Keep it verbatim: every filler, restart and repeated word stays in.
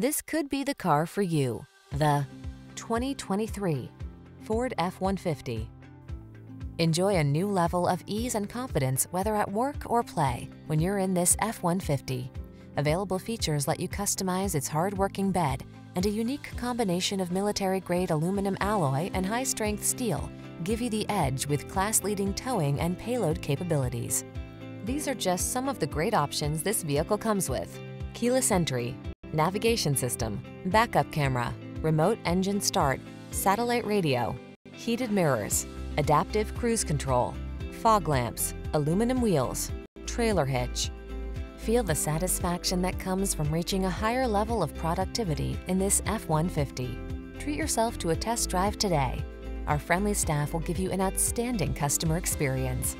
This could be the car for you. The twenty twenty-three Ford F one fifty. Enjoy a new level of ease and confidence, whether at work or play, when you're in this F one fifty. Available features let you customize its hard-working bed, and a unique combination of military-grade aluminum alloy and high-strength steel give you the edge with class-leading towing and payload capabilities. These are just some of the great options this vehicle comes with: keyless entry, navigation system, backup camera, remote engine start, satellite radio, heated mirrors, adaptive cruise control, fog lamps, aluminum wheels, trailer hitch. Feel the satisfaction that comes from reaching a higher level of productivity in this F one fifty. Treat yourself to a test drive today. Our friendly staff will give you an outstanding customer experience.